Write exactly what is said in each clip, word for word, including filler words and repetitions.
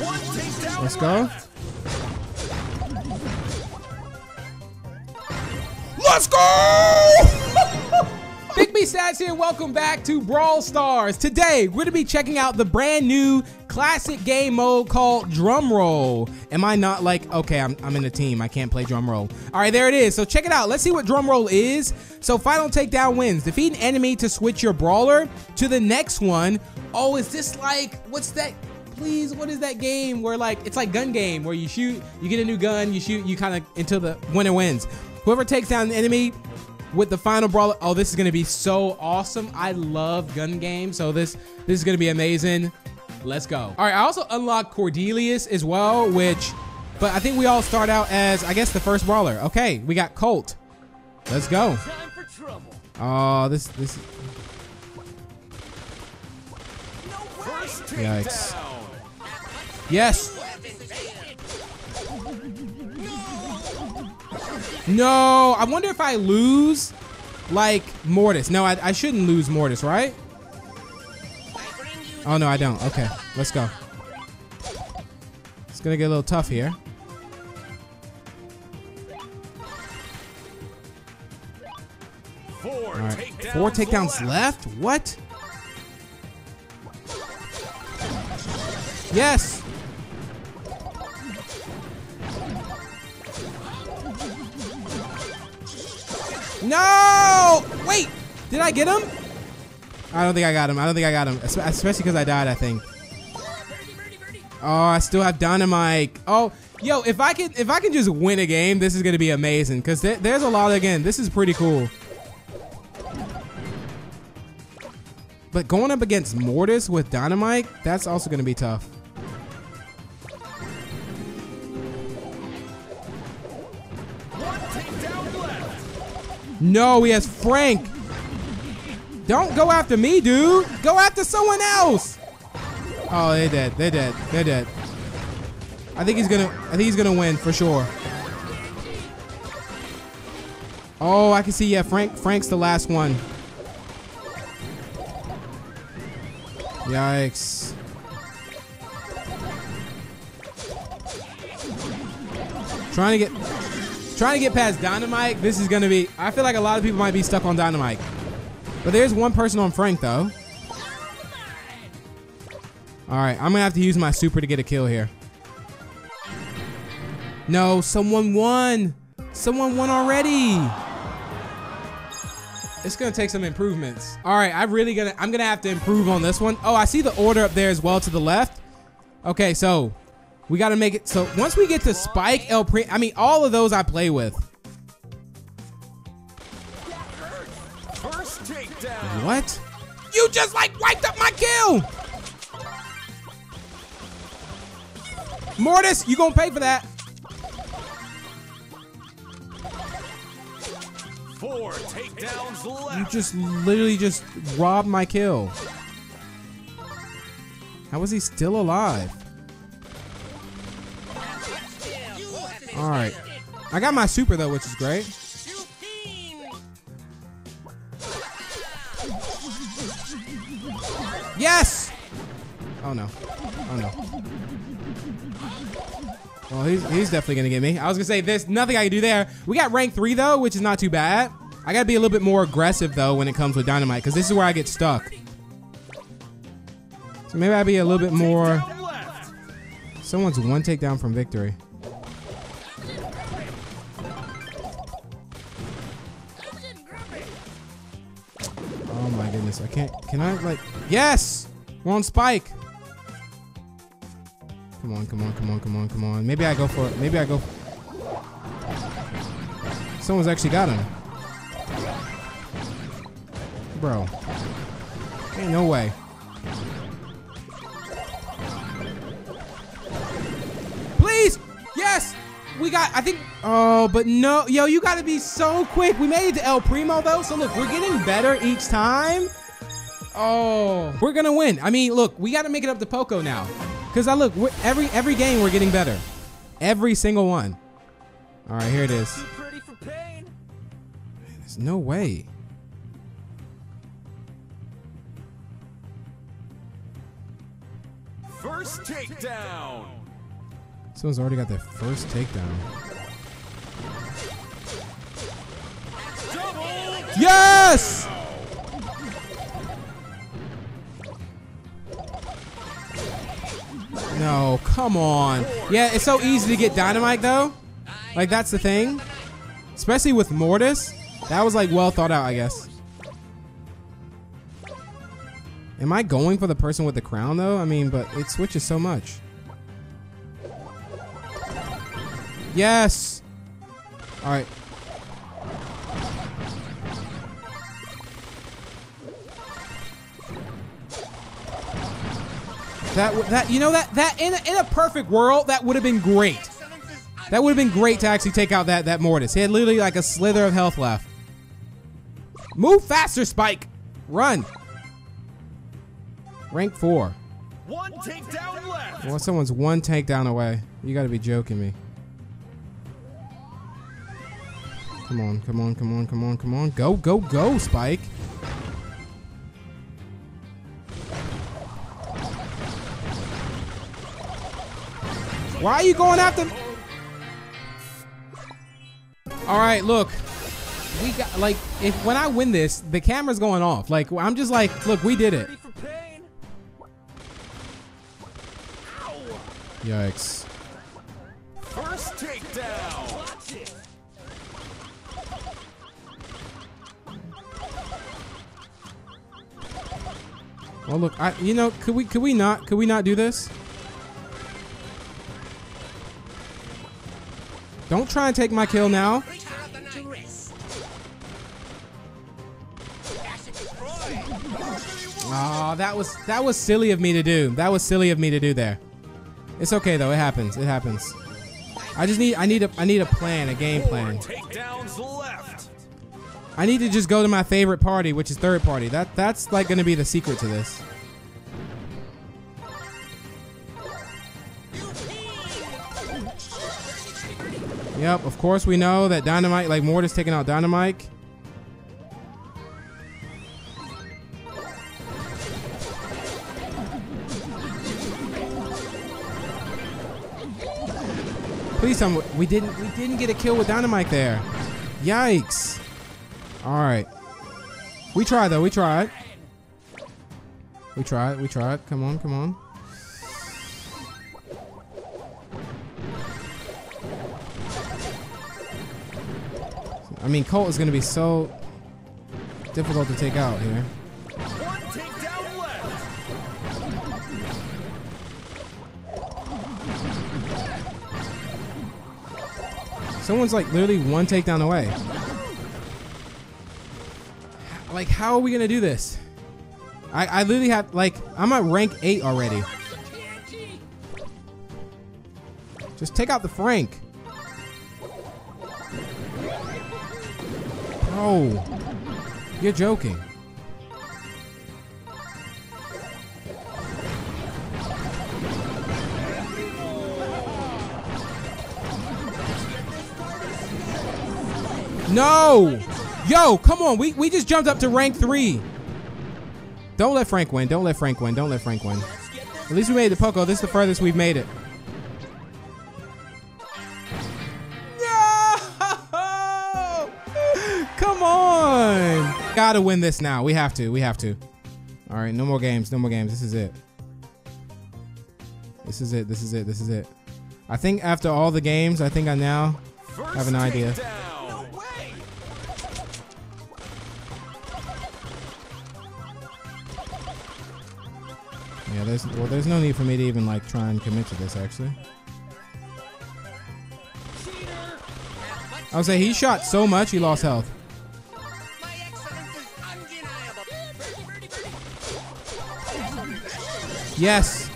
Let's go. Let's go! Big B Stats here. Welcome back to Brawl Stars. Today, we're going to be checking out the brand new classic game mode called Drumroll. Am I not like, okay, I'm, I'm in a team. I can't play Drumroll. All right, there it is. So check it out. Let's see what Drumroll is. So final takedown wins. Defeat an enemy to switch your brawler to the next one. Oh, is this like, what's that? Please, what is that game where like, it's like gun game where you shoot, you get a new gun, you shoot, you kind of until the winner wins. Whoever takes down the enemy with the final brawler. Oh, this is going to be so awesome. I love gun games. So this, this is going to be amazing. Let's go. All right, I also unlocked Cordelius as well, which, but I think we all start out as, I guess, the first brawler. Okay, we got Colt. Let's go. Time for trouble. Oh, this, this. No way. Yikes. Down. Yes. No, I wonder if I lose, like, Mortis. No, I, I shouldn't lose Mortis, right? Oh, no, I don't. Okay, let's go. It's gonna get a little tough here. Four, All right. takedowns, Four takedowns left. left? What? Yes! No! Wait! Did I get him? I don't think I got him. I don't think I got him. Especially because I died, I think. Oh, I still have Dynamike. Oh, yo, if I can if I can just win a game, this is going to be amazing. Because there, there's a lot, again, this is pretty cool. But going up against Mortis with Dynamike, that's also going to be tough. No, he has Frank. Don't go after me, dude. Go after someone else. Oh, they're dead. They're dead. They're dead. I think he's gonna. I think he's gonna win for sure. Oh, I can see. Yeah, Frank. Frank's the last one. Yikes. Trying to get. Trying to get past Dynamike, this is gonna be, I feel like a lot of people might be stuck on Dynamike. But there's one person on Frank though. All right, I'm gonna have to use my super to get a kill here. No, someone won. Someone won already. It's gonna take some improvements. All right, I'm really gonna, I'm gonna have to improve on this one. Oh, I see the order up there as well to the left. Okay, so. We gotta make it, so once we get to Spike, El Primo, I mean, all of those I play with. First takedown. What? You just like wiped up my kill! Mortis, you gonna pay for that. Four takedowns left. You just literally just robbed my kill. How is he still alive? All right, I got my super though, which is great. Yes! Oh no, oh no. Well, he's, he's definitely gonna get me. I was gonna say there's nothing I can do there. We got rank three though, which is not too bad. I gotta be a little bit more aggressive though when it comes with Dynamike, because this is where I get stuck. So maybe I'd be a little bit more. Someone's one takedown from victory. Oh my goodness, I can't, can I like, yes! We're on Spike. Come on, come on, come on, come on, come on. Maybe I go for it, maybe I go. Someone's actually got him. Bro, ain't no way. Please, yes! We got, I think, oh, but no. Yo, you gotta be so quick. We made it to El Primo though, so look, we're getting better each time. Oh, we're gonna win. I mean, look, we gotta make it up to Poco now. Cause I look, we're, every every game we're getting better. Every single one. All right, here it is. Man, there's no way. First first takedown. Someone's already got their first takedown. Double. Yes! No, come on. Yeah, it's so easy to get Dynamike though. Like, that's the thing. Especially with Mortis. That was like well thought out, I guess. Am I going for the person with the crown though? I mean, but it switches so much. Yes! Alright. That, that, you know, that, that in, a, in a perfect world, that would have been great. That would have been great to actually take out that, that Mortis. He had literally like a slither of health left. Move faster, Spike. Run. Rank four. One takedown left. Well, someone's one takedown away. You gotta be joking me. Come on, come on, come on, come on, come on. Go, go, go, Spike. Why are you going after me? All right, look. We got, like, if when I win this, the camera's going off. Like, I'm just like, look, we did it. Yikes. First takedown. Well, look, I, you know, could we, could we not, could we not do this? Don't try and take my kill now. Aw, oh, that was, that was silly of me to do. That was silly of me to do there. It's okay though. It happens. It happens. I just need I need a I need a plan, a game plan. I need to just go to my favorite party, which is third party. That that's like going to be the secret to this. Yep, of course we know that Dynamike, like Mortis taking out Dynamike. Please tell me we didn't we didn't get a kill with Dynamike there. Yikes. Alright. We tried though, we tried. We tried, we tried. Come on, come on. I mean, Colt is going to be so difficult to take out here. One takedown left. Someone's like literally one takedown away. Like, how are we going to do this? I, I literally have, like, I'm at rank eight already. Just take out the Frank. Oh, you're joking. No! Yo, come on, we, we just jumped up to rank three. Don't let Frank win, don't let Frank win, don't let Frank win. At least we made the Poco, this is the furthest we've made it. Gotta win this now. We have to. We have to. All right. No more games. No more games. This is it. This is it. This is it. This is it. I think after all the games, I think I now have an idea. No way. Yeah. There's well. There's no need for me to even like try and commit to this actually. I would say he shot so much he lost health. Yes.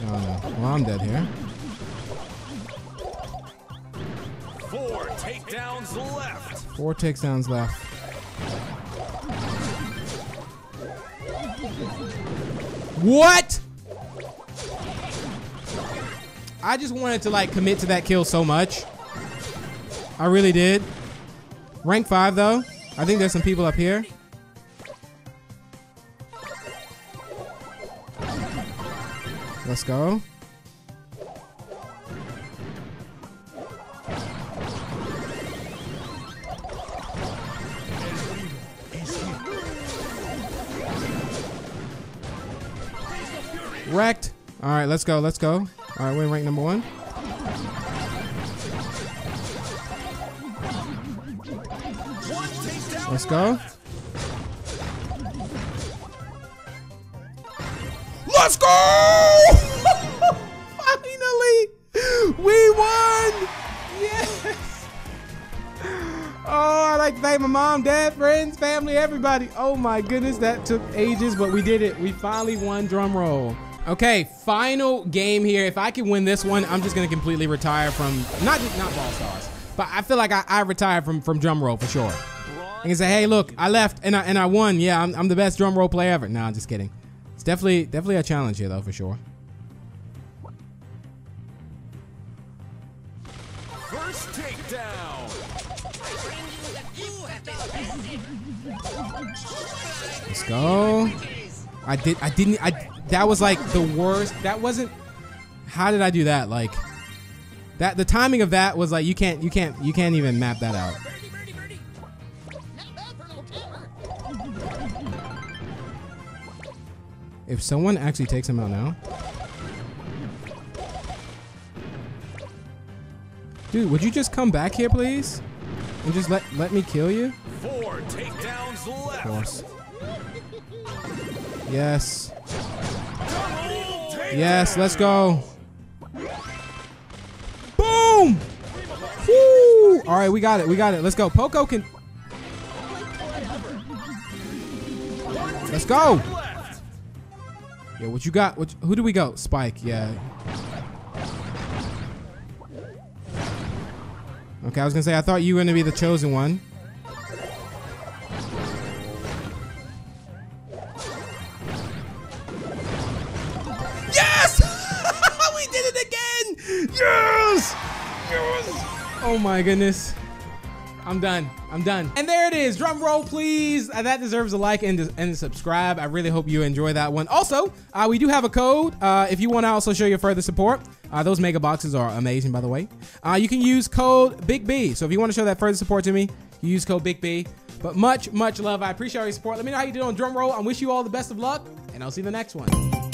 Oh, well, I'm dead here. Four takedowns left. Four takedowns left. What? I just wanted to like commit to that kill so much. I really did. Rank five though, I think there's some people up here. Let's go. Wrecked. All right, let's go. Let's go. All right, we're in rank number one. Let's go. Let's go! Finally! We won! Yes! Oh, I'd like to thank my mom, dad, friends, family, everybody. Oh my goodness, that took ages, but we did it. We finally won Drumroll. Okay, final game here. If I can win this one, I'm just gonna completely retire from, not just, not Brawl Stars, but I feel like I, I retired from, from Drumroll for sure. I can say, hey, look, I left and I, and I won. Yeah, I'm, I'm the best Drumroll player ever. No, I'm just kidding. It's definitely, definitely a challenge here, though, for sure. First takedown. Let's go. I did. I didn't. I. That was like the worst. That wasn't. How did I do that? Like, that. The timing of that was like you can't. You can't. You can't even map that out. If someone actually takes him out now. Dude, would you just come back here, please? And just let let me kill you? Four takedowns left. Of course. Yes. Yes, let's go. Boom! Woo! All right, we got it. We got it. Let's go. Poco can... Let's go! Yeah, what you got? What, who do we go? Spike, yeah. Okay, I was gonna say, I thought you were gonna be the chosen one. Yes! We did it again! Yes! Yes! Oh my goodness. I'm done. I'm done. And there it is. Drum roll, please. Uh, that deserves a like and, and subscribe. I really hope you enjoy that one. Also, uh, we do have a code. Uh, if you want to also show your further support, uh, those mega boxes are amazing, by the way. Uh, you can use code Big B. So if you want to show that further support to me, you use code Big B. But much, much love. I appreciate your support. Let me know how you did on Drum Roll. I wish you all the best of luck, and I'll see you in the next one.